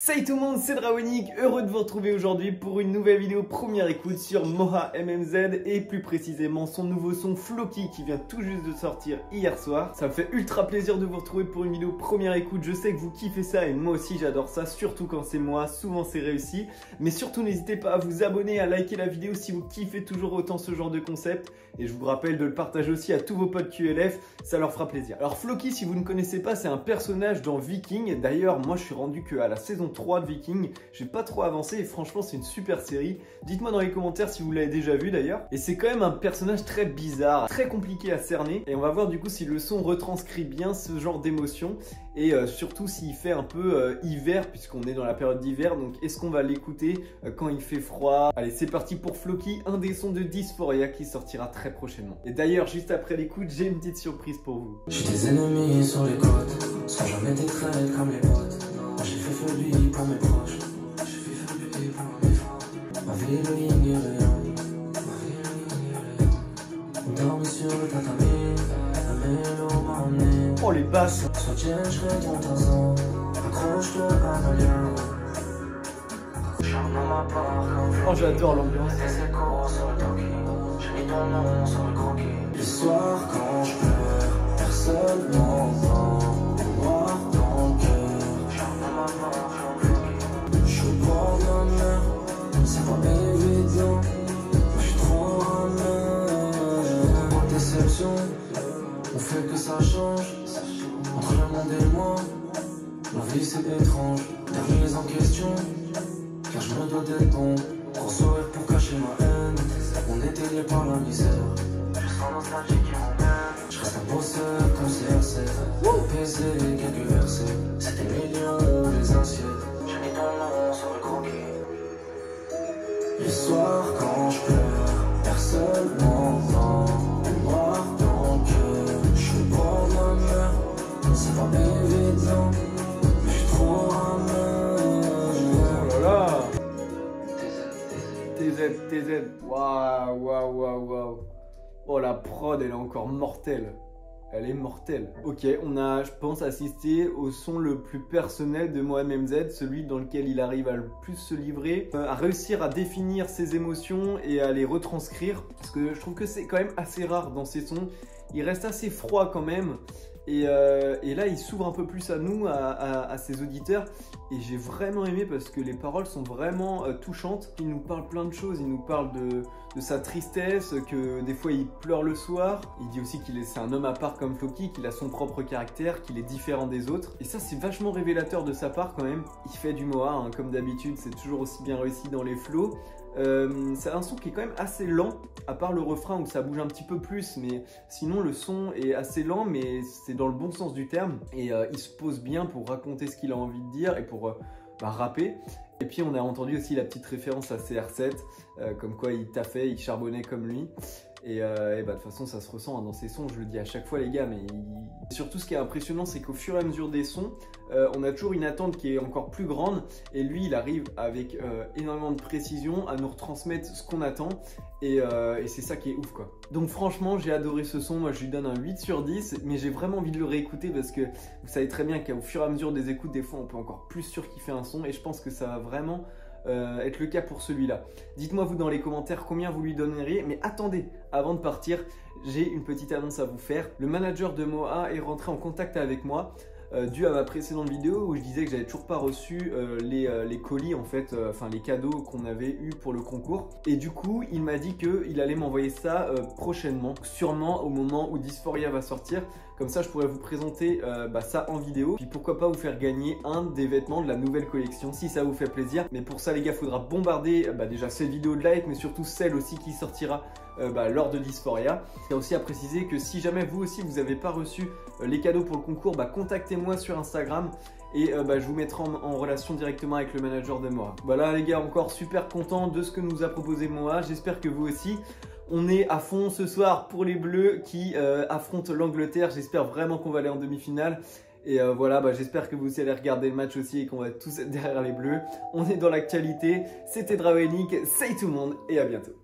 Salut tout le monde, c'est Drawenik, heureux de vous retrouver aujourd'hui pour une nouvelle vidéo première écoute sur Moha MMZ et plus précisément son nouveau son Floki qui vient tout juste de sortir hier soir. Ça me fait ultra plaisir de vous retrouver pour une vidéo première écoute, je sais que vous kiffez ça et moi aussi j'adore ça, surtout quand c'est moi, souvent c'est réussi. Mais surtout n'hésitez pas à vous abonner, à liker la vidéo si vous kiffez toujours autant ce genre de concept. Et je vous rappelle de le partager aussi à tous vos potes QLF, ça leur fera plaisir. Alors Floki, si vous ne connaissez pas, c'est un personnage dans Viking, d'ailleurs moi je suis rendu que à la saison 3 de Viking, j'ai pas trop avancé et franchement c'est une super série, dites-moi dans les commentaires si vous l'avez déjà vu d'ailleurs, et c'est quand même un personnage très bizarre, très compliqué à cerner, et on va voir du coup si le son retranscrit bien ce genre d'émotion, et surtout s'il fait un peu hiver, puisqu'on est dans la période d'hiver, donc est-ce qu'on va l'écouter quand il fait froid? Allez, c'est parti pour Floki, un des sons de Dysphoria qui sortira très prochainement. Et d'ailleurs, juste après l'écoute, j'ai une petite surprise pour vous. J'ai des ennemis sur les côtes, sans jamais des traîtres comme les potes. J'ai fait faiblir pour mes proches, j'ai fait faiblir pour mes frères. Ma vie est loin, ma vie est loin. Dormi sur le tatami, la mélo m'a emmené. Oh les basses! Sois tiens, je vais ton Tarzan, accroche-toi à ma lien. Chante dans ma part comme Floki. Oh j'adore l'ambiance. Laisse les cours sur le toki, j'ai mis ton nom sur le croquis. Le soir quand je pleure, personne m'entend. On fait que ça change entre le monde et moi. Ma vie c'est étrange, t'as mis en question, car je me dois d'être bon. Gros sourire pour cacher ma haine, on est aidé par la misère. Je sens nostalgie qui m'emmène. Je reste un bosseur comme CR7, PC et quelques versets. C'est des millions ou des assiettes. J'ai mis ton nom sur le croquis. Le soir quand je pleure, personne m'entend. C'est pas évident, mais je suis trop amoureux. Oh là là! TZ. Waouh. Oh la prod, elle est encore mortelle. Elle est mortelle. Ok, on a, je pense, assisté au son le plus personnel de Moha MMZ, celui dans lequel il arrive à le plus se livrer, à réussir à définir ses émotions et à les retranscrire, parce que je trouve que c'est quand même assez rare dans ses sons. Il reste assez froid quand même. Et là, il s'ouvre un peu plus à nous, à ses auditeurs. Et j'ai vraiment aimé parce que les paroles sont vraiment touchantes. Il nous parle plein de choses. Il nous parle de sa tristesse, que des fois il pleure le soir. Il dit aussi qu'il est un homme à part comme Floki, qu'il a son propre caractère, qu'il est différent des autres. Et ça, c'est vachement révélateur de sa part quand même. Il fait du Moha, hein, comme d'habitude. C'est toujours aussi bien réussi dans les flows. C'est un son qui est quand même assez lent, à part le refrain où ça bouge un petit peu plus, mais sinon le son est assez lent, mais c'est dans le bon sens du terme, et il se pose bien pour raconter ce qu'il a envie de dire et pour rapper. Et puis on a entendu aussi la petite référence à CR7, comme quoi il taffait, il charbonnait comme lui. Et bah de toute façon ça se ressent hein, dans ces sons, je le dis à chaque fois les gars, mais surtout ce qui est impressionnant c'est qu'au fur et à mesure des sons, on a toujours une attente qui est encore plus grande et lui il arrive avec énormément de précision à nous retransmettre ce qu'on attend et c'est ça qui est ouf quoi. Donc franchement j'ai adoré ce son, moi je lui donne un 8/10, mais j'ai vraiment envie de le réécouter parce que vous savez très bien qu'au fur et à mesure des écoutes des fois on peut encore plus surkiffer un son et je pense que ça va vraiment être le cas pour celui-là. Dites-moi vous dans les commentaires combien vous lui donneriez, mais attendez, avant de partir, j'ai une petite annonce à vous faire. Le manager de Moha est rentré en contact avec moi, dû à ma précédente vidéo où je disais que j'avais toujours pas reçu les colis en fait, enfin les cadeaux qu'on avait eu pour le concours. Et du coup, il m'a dit qu'il allait m'envoyer ça prochainement, sûrement au moment où Dysphoria va sortir. Comme ça, je pourrais vous présenter ça en vidéo. Puis pourquoi pas vous faire gagner un des vêtements de la nouvelle collection si ça vous fait plaisir. Mais pour ça, les gars, il faudra bombarder déjà cette vidéo de like, mais surtout celle aussi qui sortira lors de Dysphoria. Il y a aussi à préciser que si jamais vous aussi vous n'avez pas reçu les cadeaux pour le concours, contactez-moi sur Instagram. Et je vous mettrai en relation directement avec le manager de Moha. Voilà les gars, encore super content de ce que nous a proposé Moha. J'espère que vous aussi. On est à fond ce soir pour les Bleus qui affrontent l'Angleterre. J'espère vraiment qu'on va aller en demi-finale. Et j'espère que vous allez regarder le match aussi et qu'on va tous être derrière les Bleus. On est dans l'actualité. C'était Drawenik, salut tout le monde et à bientôt.